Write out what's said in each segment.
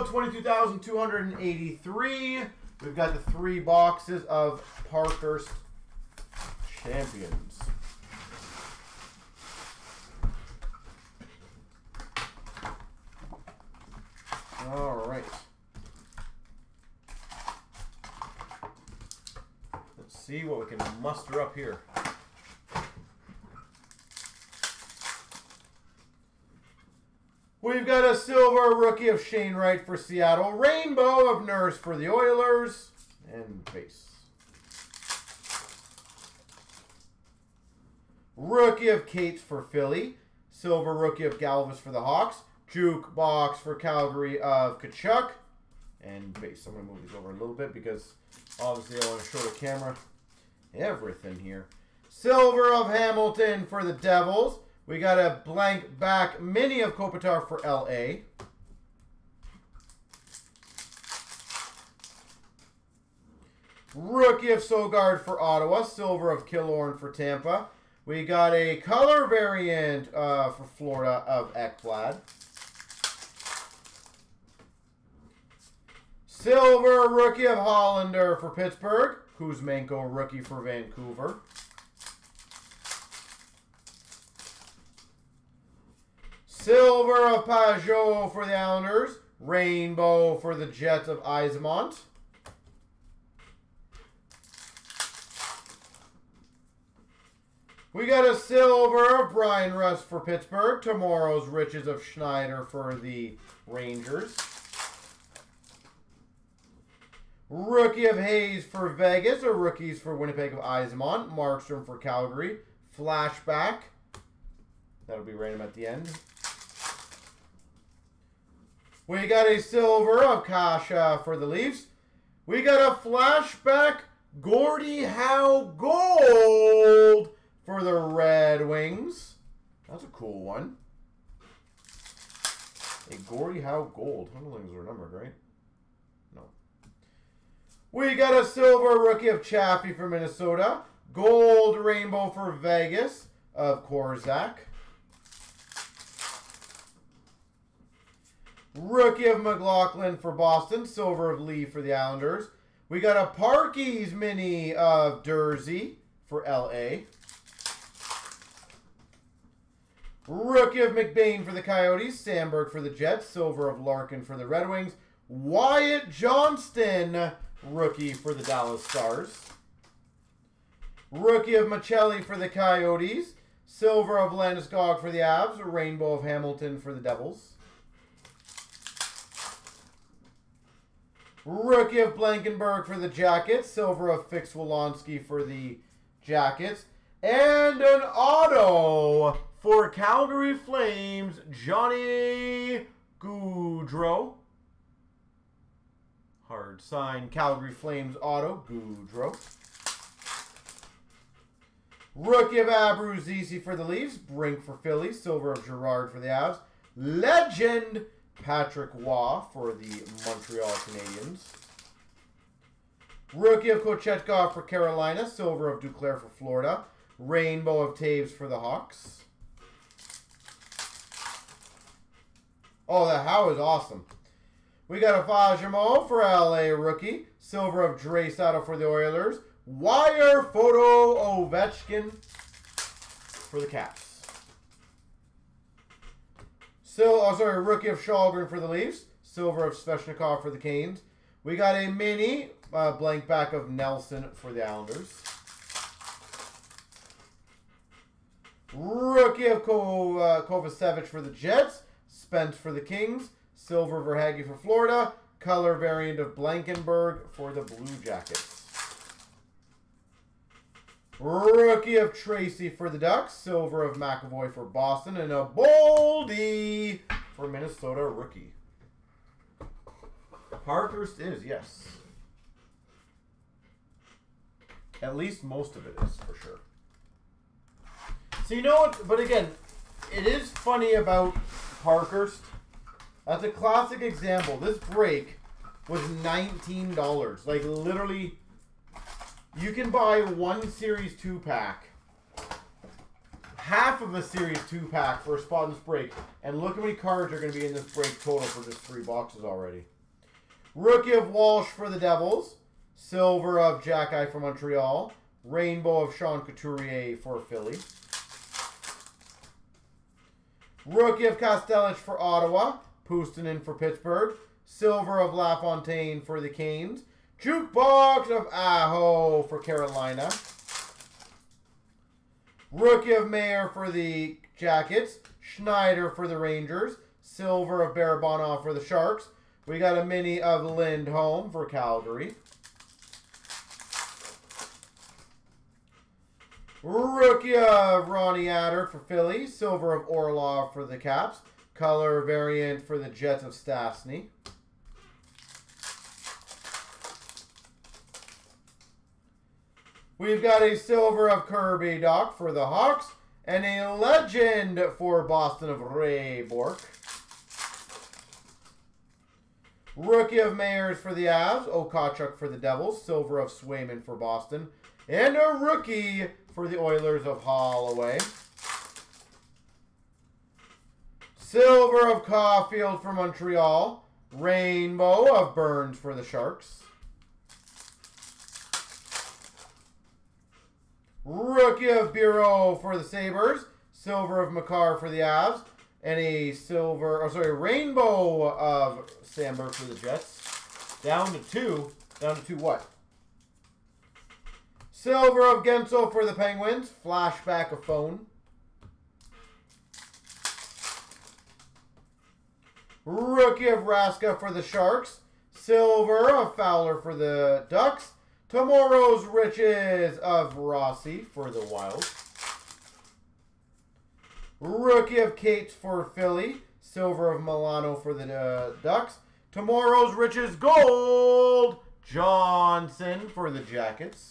Bravo 22,283. We've got the three boxes of Parker's Champions. All right. Let's see what we can muster up here. We've got a silver rookie of Shane Wright for Seattle, rainbow of Nurse for the Oilers, and base. Rookie of Cates for Philly, silver rookie of Galvis for the Hawks, jukebox for Calgary of Kachuk, and base. I'm going to move these over a little bit because obviously I want to show the camera everything here. Silver of Hamilton for the Devils. We got a blank back mini of Kopitar for LA. Rookie of Sogaard for Ottawa. Silver of Killorn for Tampa. We got a color variant for Florida of Ekblad. Silver rookie of Hollander for Pittsburgh. Kuzmenko rookie for Vancouver. Silver of Pajot for the Islanders. Rainbow for the Jets of Isamont. We got a silver of Brian Rust for Pittsburgh. Tomorrow's Riches of Schneider for the Rangers. Rookie of Hayes for Vegas. Or rookies for Winnipeg of Isamont. Markstrom for Calgary. Flashback. That'll be random at the end. We got a silver of Kasha for the Leafs. We got a flashback Gordie Howe gold for the Red Wings. That's a cool one. A Gordie Howe gold. I don't know if those are numbered, right? No. We got a silver rookie of Chaffee for Minnesota. Gold rainbow for Vegas of Korzak. Rookie of McLaughlin for Boston. Silver of Lee for the Islanders. We got a Parkies mini of Dersey for LA. Rookie of McBain for the Coyotes. Sandberg for the Jets. Silver of Larkin for the Red Wings. Wyatt Johnston, rookie for the Dallas Stars. Rookie of Michelli for the Coyotes. Silver of Landeskog for the Avs. Rainbow of Hamilton for the Devils. Rookie of Blankenburg for the Jackets. Silver of Fix Wolonski for the Jackets. And an auto for Calgary Flames, Johnny Gaudreau. Hard sign, Calgary Flames auto, Gaudreau. Rookie of Abruzzese for the Leafs. Brink for Philly. Silver of Girard for the Avs. Legend Patrick Waugh for the Montreal Canadiens. Rookie of Kochetkov for Carolina. Silver of Duclair for Florida. Rainbow of Taves for the Hawks. Oh, that Howe is awesome. We got a Fajamo for LA rookie. Silver of Draisaitl for the Oilers. Wire photo Ovechkin for the Caps. Rookie of Shalgren for the Leafs. Silver of Svechnikov for the Canes. We got a mini blank back of Nelson for the Islanders. Rookie of Kovacevic for the Jets. Spence for the Kings. Silver Verhage for Florida. Color variant of Blankenburg for the Blue Jackets. Rookie of Tracy for the Ducks. Silver of McAvoy for Boston. And a Boldy for Minnesota rookie. Parker's is, yes. At least most of it is, for sure. So you know what? But again, it is funny about Parker's. That's a classic example. This break was $19. Like, literally, you can buy one Series 2 pack half of a series 2-pack for a spot in this break. And look how many cards are going to be in this break total for just 3 boxes already. Rookie of Walsh for the Devils. Silver of Jack Eye for Montreal. Rainbow of Sean Couturier for Philly. Rookie of Kastelich for Ottawa. Pustinen for Pittsburgh. Silver of LaFontaine for the Canes. Jukebox of Aho for Carolina. Rookie of Mayer for the Jackets. Schneider for the Rangers. Silver of Barabanov for the Sharks. We got a mini of Lindholm for Calgary. Rookie of Ronnie Adder for Philly. Silver of Orlov for the Caps. Color variant for the Jets of Stastny. We've got a silver of Kirby Doc for the Hawks. And a legend for Boston of Ray Bork. Rookie of Mayers for the Avs. Kochuk for the Devils. Silver of Swayman for Boston. And a rookie for the Oilers of Holloway. Silver of Caulfield for Montreal. Rainbow of Burns for the Sharks. Rookie of Bureau for the Sabres. Silver of Makar for the Avs. And a rainbow of Sandberg for the Jets. Down to two what? Silver of Gensel for the Penguins. Flashback of Phone. Rookie of Raska for the Sharks. Silver of Fowler for the Ducks. Tomorrow's Riches of Rossi for the Wild. Rookie of Cates for Philly. Silver of Milano for the Ducks. Tomorrow's Riches Gold. Johnson for the Jackets.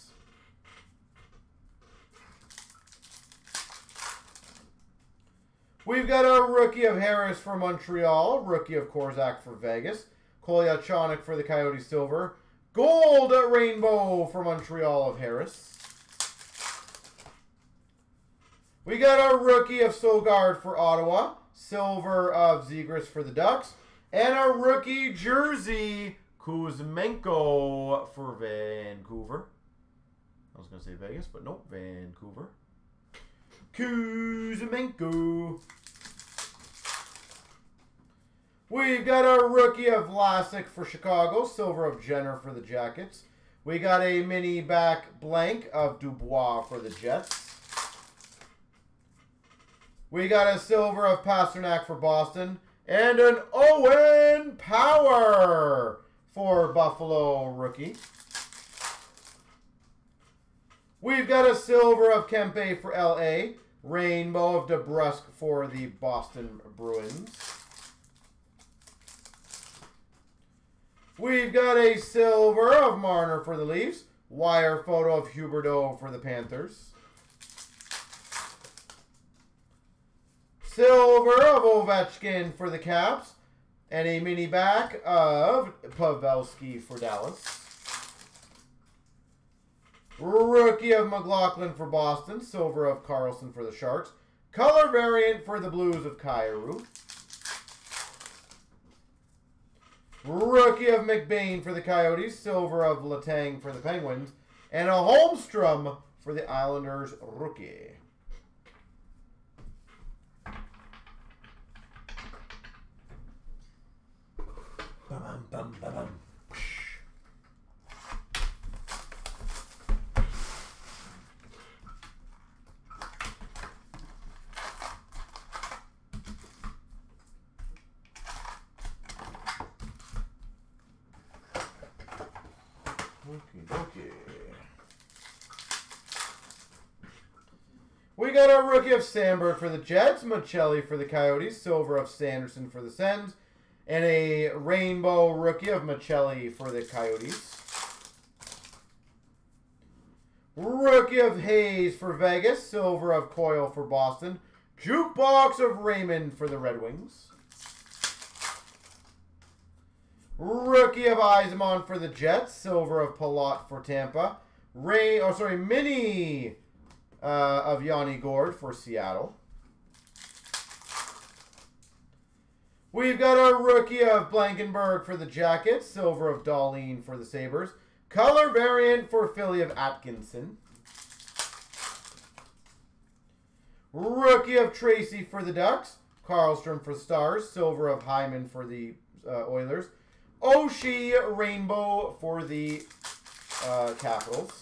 We've got a rookie of Harris for Montreal. Rookie of Korzak for Vegas. Kolyachonik for the Coyote Silver. Gold Rainbow for Montreal of Harris. We got a rookie of Sogaard for Ottawa. Silver of Zegras for the Ducks. And a rookie jersey Kuzmenko for Vancouver. I was going to say Vegas, but nope, Vancouver. Kuzmenko. We've got a rookie of Vlasic for Chicago. Silver of Jenner for the Jackets. We got a mini back blank of Dubois for the Jets. We got a silver of Pasternak for Boston. And an Owen Power for Buffalo rookie. We've got a silver of Kempe for LA. Rainbow of DeBrusque for the Boston Bruins. We've got a silver of Marner for the Leafs. Wire photo of Huberdeau for the Panthers. Silver of Ovechkin for the Caps. And a mini back of Pavelski for Dallas. Rookie of McLaughlin for Boston. Silver of Carlson for the Sharks. Color variant for the Blues of Kyrou. Rookie of McBain for the Coyotes. Silver of Letang for the Penguins. And a Holmstrom for the Islanders rookie. Ba-bum, bum, ba-bum. We got a rookie of Sandberg for the Jets, Michelli for the Coyotes, silver of Sanderson for the Sens, and a rainbow rookie of Michelli for the Coyotes. Rookie of Hayes for Vegas, silver of Coyle for Boston, jukebox of Raymond for the Red Wings. Rookie of Isamont for the Jets, silver of Palat for Tampa, mini of Yanni Gourde for Seattle. We've got our rookie of Blankenburg for the Jackets. Silver of Dahlin for the Sabres. Color variant for Philly of Atkinson. Rookie of Tracy for the Ducks. Karlstrom for the Stars. Silver of Hyman for the Oilers. Oshie Rainbow for the Capitals.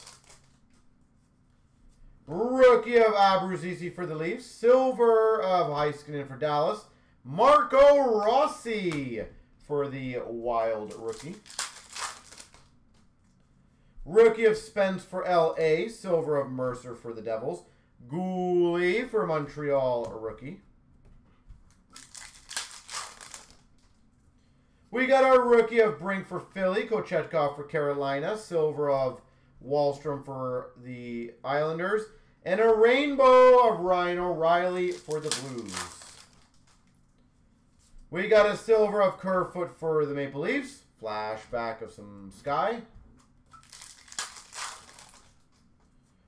Rookie of Abruzzese for the Leafs. Silver of Heiskanen for Dallas. Marco Rossi for the Wild rookie. Rookie of Spence for LA. Silver of Mercer for the Devils. Gouli for Montreal rookie. We got our rookie of Brink for Philly, Kochetkov for Carolina, silver of Wallstrom for the Islanders, and a rainbow of Ryan O'Reilly for the Blues. We got a silver of Kerfoot for the Maple Leafs, flashback of some sky.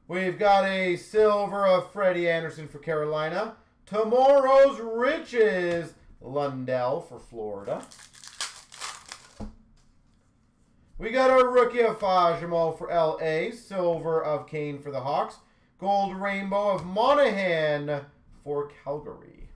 We've got a silver of Freddie Anderson for Carolina, tomorrow's riches, Lundell for Florida. We got our rookie of Fajimo for LA, silver of Kane for the Hawks, gold rainbow of Monahan for Calgary.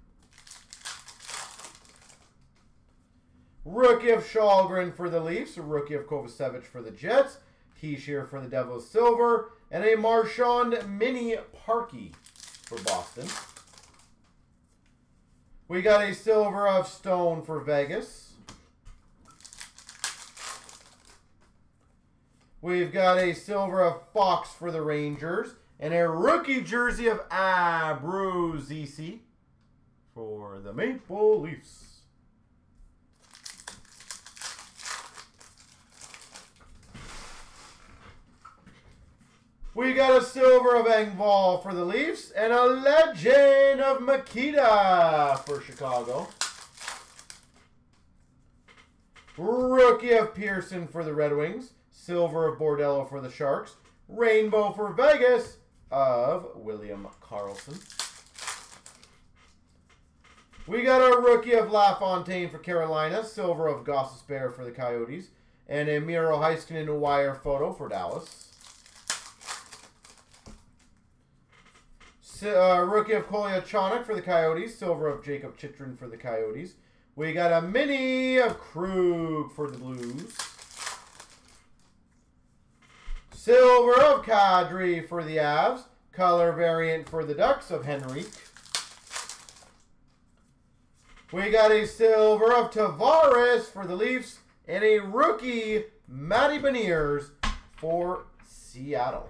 Rookie of Shalgren for the Leafs, rookie of Kovacevic for the Jets, Heeshear for the Devils silver, and a Marchand Mini Parkey for Boston. We got a silver of Stone for Vegas. We've got a silver of Fox for the Rangers and a rookie jersey of Abruzzese for the Maple Leafs. We got a silver of Engvall for the Leafs and a legend of Makita for Chicago. Rookie of Pearson for the Red Wings. Silver of Bordello for the Sharks. Rainbow for Vegas of William Karlsson. We got our rookie of LaFontaine for Carolina. Silver of Gossespierre for the Coyotes. And a Miro Heiskanen wire photo for Dallas. Rookie of Kolyachanik for the Coyotes. Silver of Jacob Chitrin for the Coyotes. We got a mini of Krug for the Blues. Silver of Kadri for the Avs. Color variant for the Ducks of Henrique. We got a silver of Tavares for the Leafs and a rookie Matty Beniers for Seattle.